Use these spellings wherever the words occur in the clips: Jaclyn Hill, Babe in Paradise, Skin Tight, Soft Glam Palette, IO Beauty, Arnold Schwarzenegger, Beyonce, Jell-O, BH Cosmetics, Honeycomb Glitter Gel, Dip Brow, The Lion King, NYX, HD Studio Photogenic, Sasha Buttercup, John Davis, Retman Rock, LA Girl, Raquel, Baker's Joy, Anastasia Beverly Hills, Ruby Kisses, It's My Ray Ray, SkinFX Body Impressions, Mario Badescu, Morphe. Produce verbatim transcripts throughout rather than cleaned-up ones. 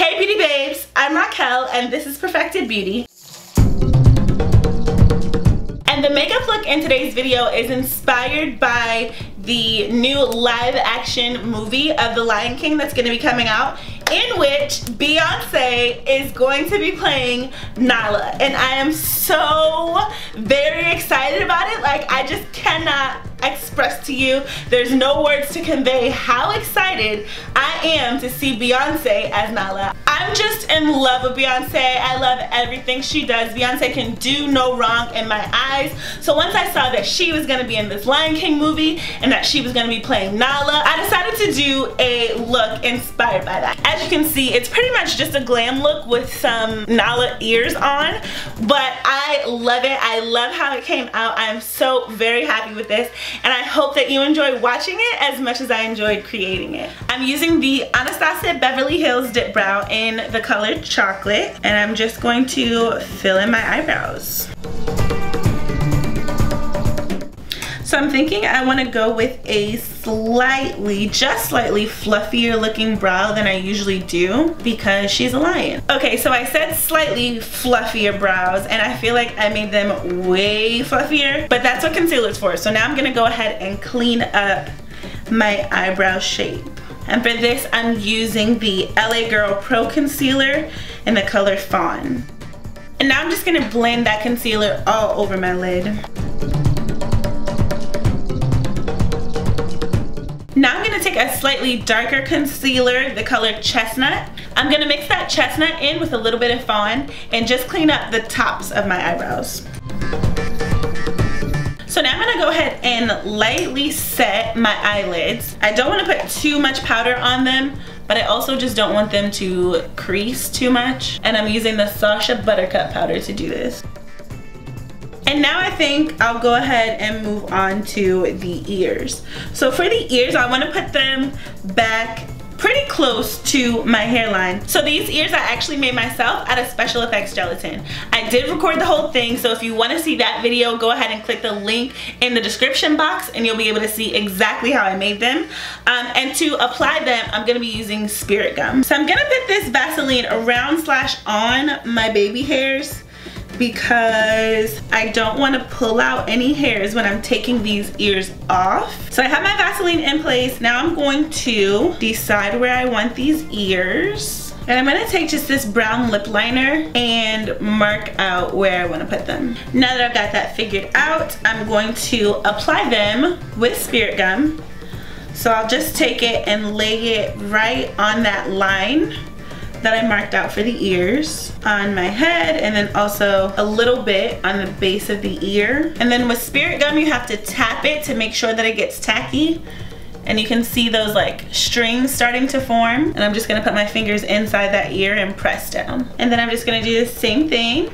Hey beauty babes, I'm Raquel and this is Perfected Beauty. And the makeup look in today's video is inspired by the new live action movie of The Lion King that's going to be coming out, in which Beyonce is going to be playing Nala, and I am so very excited about it. Like, I just cannot express to you, there's no words to convey how excited I am to see Beyonce as Nala. I'm just in love with Beyonce. I love everything she does. Beyonce can do no wrong in my eyes. So once I saw that she was going to be in this Lion King movie and that she was going to be playing Nala, I decided to do a look inspired by that. As you can see, it's pretty much just a glam look with some Nala ears on, but I love it. I love how it came out. I'm so very happy with this, and I hope that you enjoy watching it as much as I enjoyed creating it. I'm using the Anastasia Beverly Hills Dip Brow in the color Chocolate, and I'm just going to fill in my eyebrows. So I'm thinking I want to go with a slightly, just slightly fluffier looking brow than I usually do, because she's a lion. Okay, so I said slightly fluffier brows, and I feel like I made them way fluffier, but that's what concealer's for. So now I'm going to go ahead and clean up my eyebrow shape. And for this, I'm using the L A Girl Pro Concealer in the color Fawn. And now I'm just going to blend that concealer all over my lid. Now I'm going to take a slightly darker concealer, the color Chestnut. I'm going to mix that Chestnut in with a little bit of Fawn and just clean up the tops of my eyebrows. So now I'm going to go ahead and lightly set my eyelids. I don't want to put too much powder on them, but I also just don't want them to crease too much. And I'm using the Sasha Buttercup powder to do this. And now I think I'll go ahead and move on to the ears. So for the ears, I want to put them back pretty close to my hairline. So these ears I actually made myself out of special effects gelatin. I did record the whole thing, so if you want to see that video, go ahead and click the link in the description box and you'll be able to see exactly how I made them. Um, and to apply them, I'm going to be using spirit gum. So I'm going to put this Vaseline around slash on my baby hairs, because I don't want to pull out any hairs when I'm taking these ears off. So I have my Vaseline in place. Now I'm going to decide where I want these ears. And I'm going to take just this brown lip liner and mark out where I want to put them. Now that I've got that figured out, I'm going to apply them with spirit gum. So I'll just take it and lay it right on that line that I marked out for the ears, on my head, and then also a little bit on the base of the ear. And then with spirit gum, you have to tap it to make sure that it gets tacky, and you can see those like strings starting to form. And I'm just gonna put my fingers inside that ear and press down. And then I'm just gonna do the same thing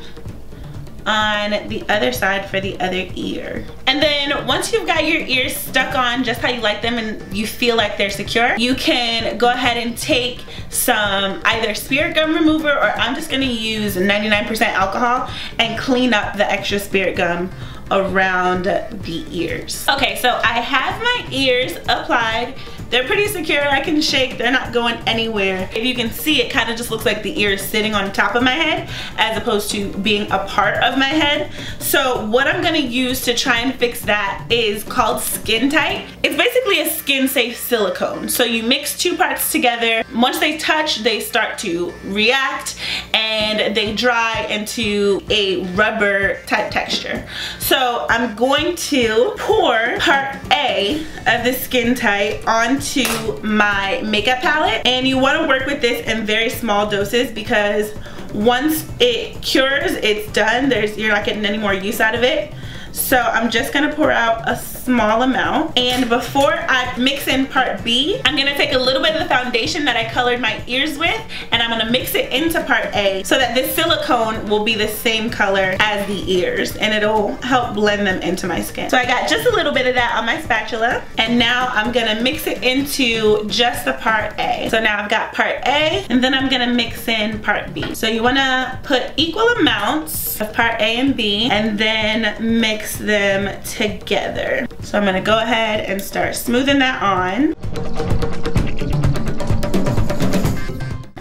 on the other side for the other ear. And then once you've got your ears stuck on just how you like them and you feel like they're secure, you can go ahead and take some either spirit gum remover, or I'm just gonna use ninety-nine percent alcohol and clean up the extra spirit gum around the ears. Okay, so I have my ears applied. They're pretty secure, I can shake, they're not going anywhere. If you can see, it kind of just looks like the ear is sitting on top of my head as opposed to being a part of my head. So what I'm gonna use to try and fix that is called Skin Tight. It's basically a skin safe silicone. So you mix two parts together. Once they touch, they start to react and they dry into a rubber type texture. So I'm going to pour part A of the Skin Tight on to my makeup palette, and you want to work with this in very small doses, because once it cures, it's done. There's you're not getting any more use out of it. So I'm just going to pour out a small amount, and before I mix in part B, I'm going to take a little bit of the foundation that I colored my ears with, and I'm going to mix it into part A so that this silicone will be the same color as the ears, and it'll help blend them into my skin. So I got just a little bit of that on my spatula, and now I'm going to mix it into just the part A. So now I've got part A, and then I'm going to mix in part B. So you want to put equal amounts of part A and B, and then mix them together. So I'm going to go ahead and start smoothing that on.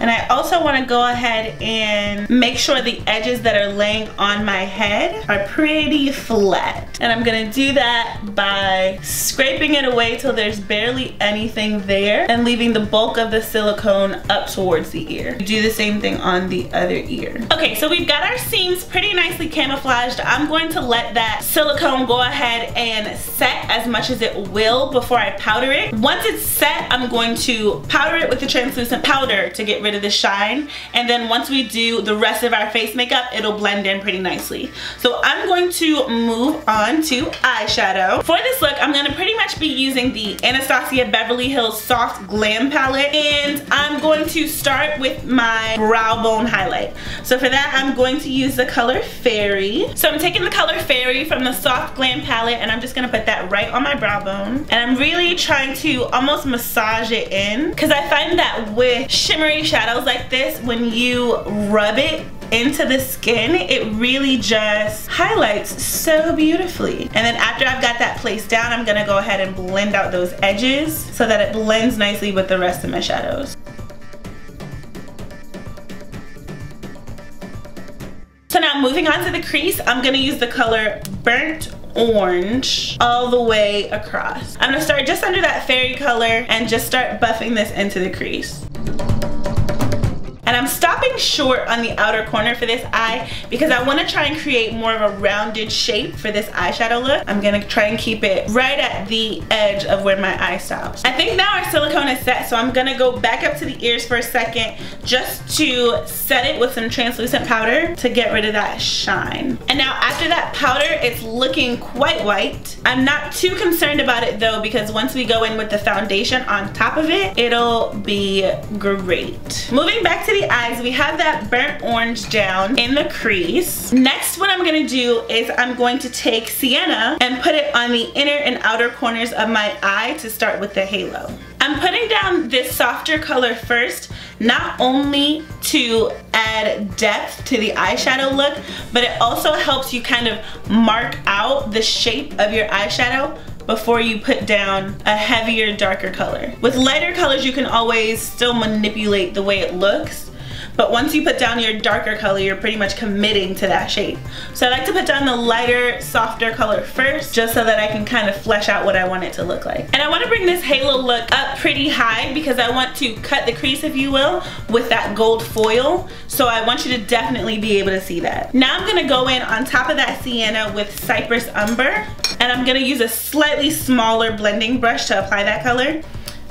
And I also want to go ahead and make sure the edges that are laying on my head are pretty flat. And I'm going to do that by scraping it away till there's barely anything there and leaving the bulk of the silicone up towards the ear. Do the same thing on the other ear. Okay, so we've got our seams pretty nicely camouflaged. I'm going to let that silicone go ahead and set as much as it will before I powder it. Once it's set, I'm going to powder it with the translucent powder to get rid of the shine, and then once we do the rest of our face makeup, it'll blend in pretty nicely. So I'm going to move on to eyeshadow. For this look, I'm going to pretty much be using the Anastasia Beverly Hills Soft Glam Palette, and I'm going to start with my brow bone highlight. So for that, I'm going to use the color Fairy. So I'm taking the color Fairy from the Soft Glam Palette, and I'm just going to put that right on my brow bone, and I'm really trying to almost massage it in, because I find that with shimmery shadows like this, when you rub it into the skin, it really just highlights so beautifully. And then after I've got that placed down, I'm gonna go ahead and blend out those edges so that it blends nicely with the rest of my shadows. So now moving on to the crease, I'm gonna use the color Burnt Orange all the way across. I'm gonna start just under that Fairy color and just start buffing this into the crease. And I'm stopping short on the outer corner for this eye because I want to try and create more of a rounded shape for this eyeshadow look. I'm going to try and keep it right at the edge of where my eye stops. I think now our silicone is set, so I'm going to go back up to the ears for a second just to set it with some translucent powder to get rid of that shine. And now after that powder, it's looking quite white. I'm not too concerned about it though, because once we go in with the foundation on top of it, it'll be great. Moving back to the eyes, we have that burnt orange down in the crease. Next, what I'm gonna do is I'm going to take Sienna and put it on the inner and outer corners of my eye to start with the halo. I'm putting down this softer color first, not only to add depth to the eyeshadow look, but it also helps you kind of mark out the shape of your eyeshadow before you put down a heavier, darker color. With lighter colors, you can always still manipulate the way it looks, but once you put down your darker color, you're pretty much committing to that shape. So I like to put down the lighter, softer color first, just so that I can kind of flesh out what I want it to look like. And I want to bring this halo look up pretty high because I want to cut the crease, if you will, with that gold foil. So I want you to definitely be able to see that. Now I'm going to go in on top of that Sienna with Cypress Umber, and I'm going to use a slightly smaller blending brush to apply that color.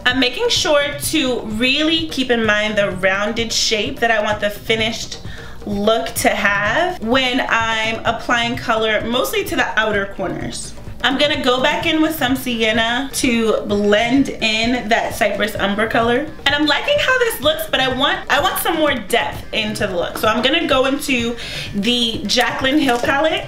I'm making sure to really keep in mind the rounded shape that I want the finished look to have when I'm applying color mostly to the outer corners. I'm gonna go back in with some Sienna to blend in that Cypress Umber color. And I'm liking how this looks, but I want I want some more depth into the look. So I'm gonna go into the Jaclyn Hill palette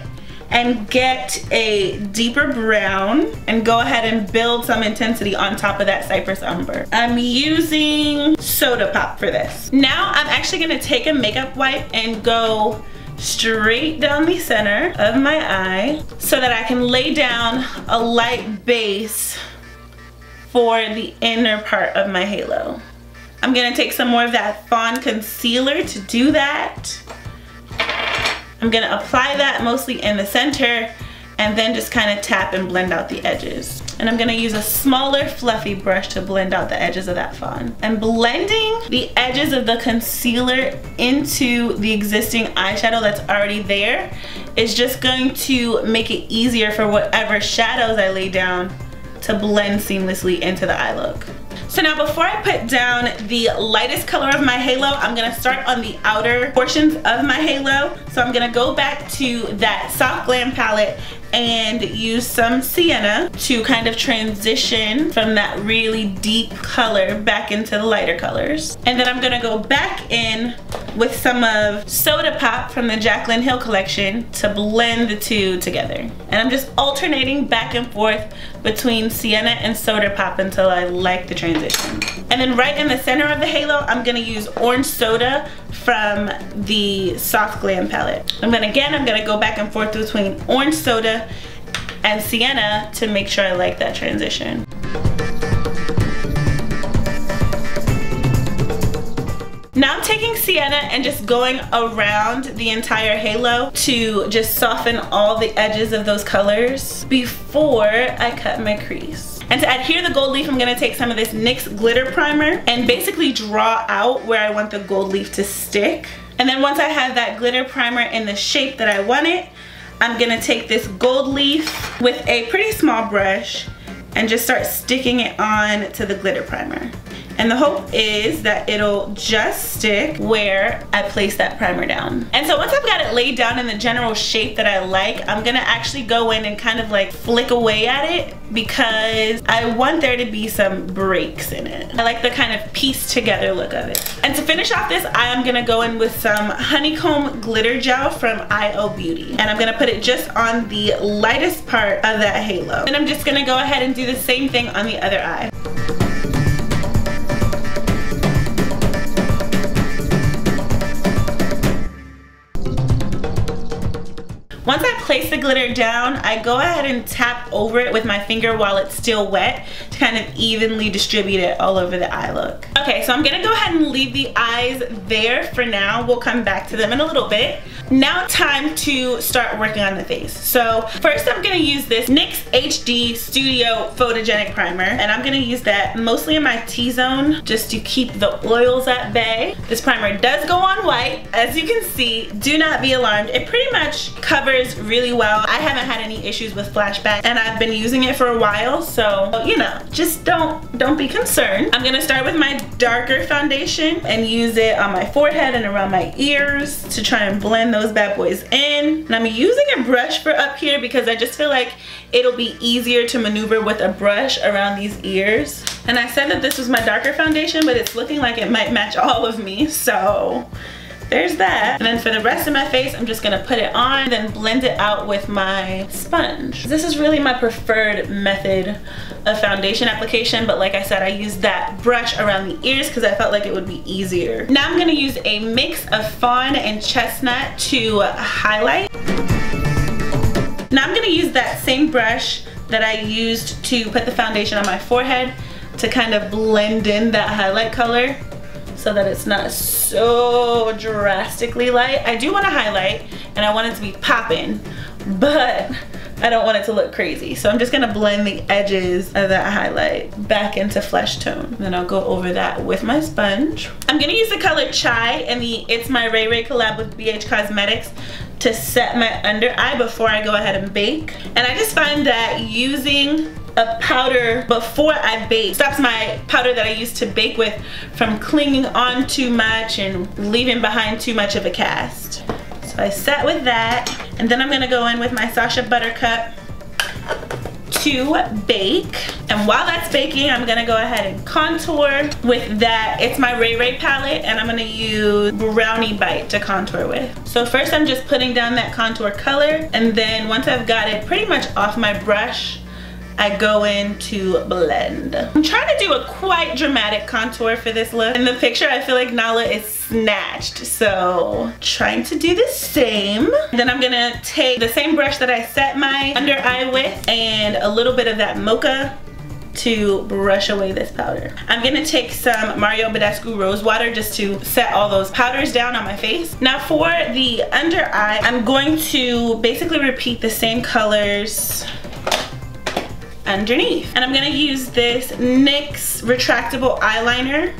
and get a deeper brown and go ahead and build some intensity on top of that Cypress Umber. I'm using Soda Pop for this. Now I'm actually gonna take a makeup wipe and go straight down the center of my eye so that I can lay down a light base for the inner part of my halo. I'm gonna take some more of that Fawn concealer to do that. I'm gonna apply that mostly in the center and then just kind of tap and blend out the edges. And I'm gonna use a smaller fluffy brush to blend out the edges of that Fawn. I'm blending the edges of the concealer into the existing eyeshadow that's already there. It's just going to make it easier for whatever shadows I lay down to blend seamlessly into the eye look. So now before I put down the lightest color of my halo, I'm going to start on the outer portions of my halo. So I'm going to go back to that Soft Glam palette and use some Sienna to kind of transition from that really deep color back into the lighter colors. And then I'm going to go back in with some of Soda Pop from the Jaclyn Hill collection to blend the two together. And I'm just alternating back and forth between Sienna and Soda Pop until I like the transition. And then right in the center of the halo, I'm gonna use Orange Soda from the Soft Glam palette. I'm gonna, again, I'm gonna go back and forth between Orange Soda and Sienna to make sure I like that transition. Now I'm taking Sienna and just going around the entire halo to just soften all the edges of those colors before I cut my crease. And to adhere the gold leaf, I'm going to take some of this NYX glitter primer and basically draw out where I want the gold leaf to stick. And then once I have that glitter primer in the shape that I want it, I'm going to take this gold leaf with a pretty small brush and just start sticking it on to the glitter primer. And the hope is that it'll just stick where I place that primer down. And so once I've got it laid down in the general shape that I like, I'm gonna actually go in and kind of like flick away at it because I want there to be some breaks in it. I like the kind of pieced together look of it. And to finish off this, I am gonna go in with some Honeycomb Glitter Gel from I O Beauty. And I'm gonna put it just on the lightest part of that halo. And I'm just gonna go ahead and do the same thing on the other eye. Once I place the glitter down, I go ahead and tap over it with my finger while it's still wet to kind of evenly distribute it all over the eye look. Okay, so I'm gonna go ahead and leave the eyes there for now. We'll come back to them in a little bit. Now time to start working on the face. So first I'm gonna use this NYX H D Studio Photogenic Primer, and I'm gonna use that mostly in my T-zone just to keep the oils at bay. This primer does go on white, as you can see. Do not be alarmed. It pretty much covers really well. I haven't had any issues with flashback, and I've been using it for a while, so you know, just don't don't be concerned. I'm gonna start with my darker foundation and use it on my forehead and around my ears to try and blend those bad boys in. And I'm using a brush for up here because I just feel like it'll be easier to maneuver with a brush around these ears. And I said that this was my darker foundation, but it's looking like it might match all of me, so there's that. And then for the rest of my face, I'm just gonna put it on, then blend it out with my sponge. This is really my preferred method of foundation application, but like I said, I used that brush around the ears because I felt like it would be easier. Now I'm gonna use a mix of fawn and chestnut to highlight. Now I'm gonna use that same brush that I used to put the foundation on my forehead to kind of blend in that highlight color, so that it's not so drastically light. I do want to highlight and I want it to be popping, but I don't want it to look crazy. So I'm just gonna blend the edges of that highlight back into flesh tone. Then I'll go over that with my sponge. I'm gonna use the color Chai in the It's My Ray Ray collab with B H Cosmetics to set my under eye before I go ahead and bake. And I just find that using a powder before I bake stops my powder that I used to bake with from clinging on too much and leaving behind too much of a cast. So I set with that, and then I'm gonna go in with my Sasha Buttercup to bake. And while that's baking, I'm gonna go ahead and contour with that It's My Ray Ray palette, and I'm gonna use Brownie Bite to contour with. So first I'm just putting down that contour color, and then once I've got it pretty much off my brush, I go in to blend. I'm trying to do a quite dramatic contour for this look. In the picture, I feel like Nala is snatched, so trying to do the same. Then I'm gonna take the same brush that I set my under eye with and a little bit of that mocha to brush away this powder. I'm gonna take some Mario Badescu Rose Water just to set all those powders down on my face. Now for the under eye, I'm going to basically repeat the same colors underneath. And I'm gonna use this NYX retractable eyeliner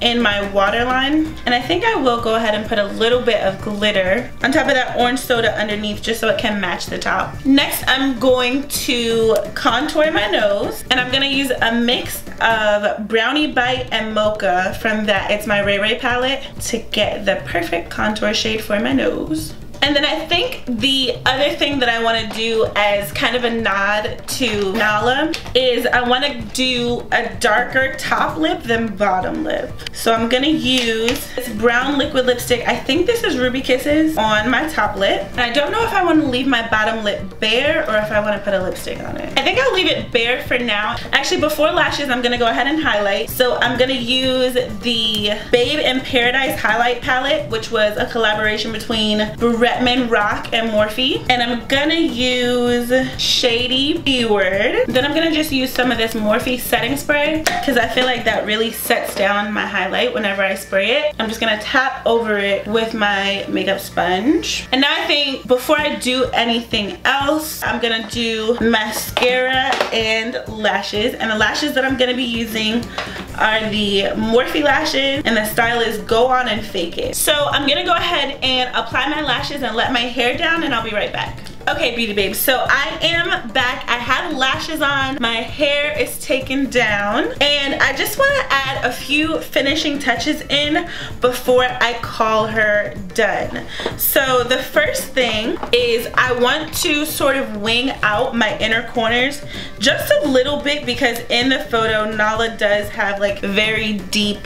in my waterline. And I think I will go ahead and put a little bit of glitter on top of that orange soda underneath just so it can match the top. Next, I'm going to contour my nose, and I'm gonna use a mix of Brownie Bite and Mocha from that It's My Ray Ray palette to get the perfect contour shade for my nose. And then I think the other thing that I want to do as kind of a nod to Nala is I want to do a darker top lip than bottom lip. So I'm going to use this brown liquid lipstick. I think this is Ruby Kisses on my top lip. And I don't know if I want to leave my bottom lip bare or if I want to put a lipstick on it. I think I'll leave it bare for now. Actually, before lashes, I'm going to go ahead and highlight. So I'm going to use the Babe in Paradise highlight palette, which was a collaboration between Babe Retman Rock and Morphe. And I'm gonna use Shady B-Word. Then I'm gonna just use some of this Morphe setting spray because I feel like that really sets down my highlight whenever I spray it. I'm just gonna tap over it with my makeup sponge. And now I think before I do anything else, I'm gonna do mascara and lashes. And the lashes that I'm gonna be using are the Morphe lashes, and the style is Go On and Fake It. So I'm gonna go ahead and apply my lashes and let my hair down, and I'll be right back. Okay, beauty babes, so I am back. I have lashes on, my hair is taken down, and I just want to add a few finishing touches in before I call her done. So the first thing is I want to sort of wing out my inner corners just a little bit because in the photo, Nala does have like very deep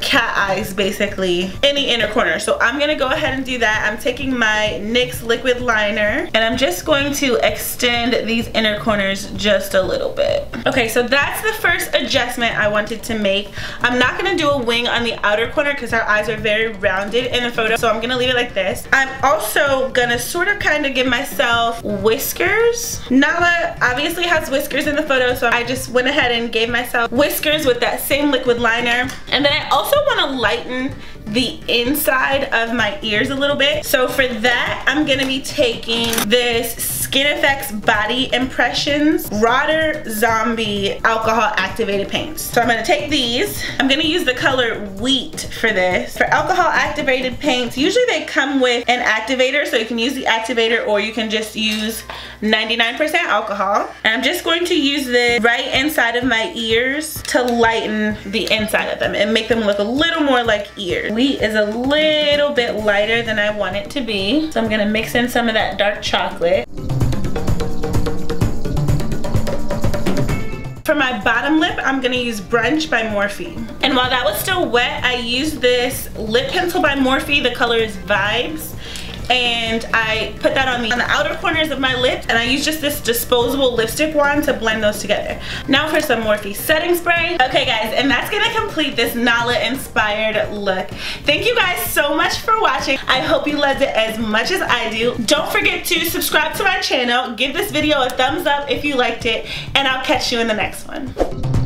cat eyes basically in the inner corner. So I'm gonna go ahead and do that. I'm taking my NYX liquid liner and I'm just going to extend these inner corners just a little bit. Okay, so that's the first adjustment I wanted to make. I'm not gonna do a wing on the outer corner because our eyes are very rounded in the photo, so I'm gonna leave it like this. I'm also gonna sort of kind of give myself whiskers. Nala obviously has whiskers in the photo, so I just went ahead and gave myself whiskers with that same liquid liner. And then I also I also want to lighten the inside of my ears a little bit. So for that, I'm going to be taking this SkinFX Body Impressions Rotten Zombie Alcohol Activated Paints. So I'm going to take these. I'm going to use the color Wheat for this. For alcohol activated paints, usually they come with an activator, so you can use the activator or you can just use ninety-nine percent alcohol. And I'm just going to use this right inside of my ears to lighten the inside of them and make them look a little more like ears. Wheat is a little bit lighter than I want it to be, so I'm gonna mix in some of that dark chocolate. For my bottom lip, I'm gonna use Brunch by Morphe. And while that was still wet, I used this lip pencil by Morphe. The color is Vibes. And I put that on the, on the outer corners of my lips, and I use just this disposable lipstick wand to blend those together. Now for some Morphe setting spray. Okay guys, and that's gonna complete this Nala inspired look. Thank you guys so much for watching. I hope you loved it as much as I do. Don't forget to subscribe to my channel, give this video a thumbs up if you liked it, and I'll catch you in the next one.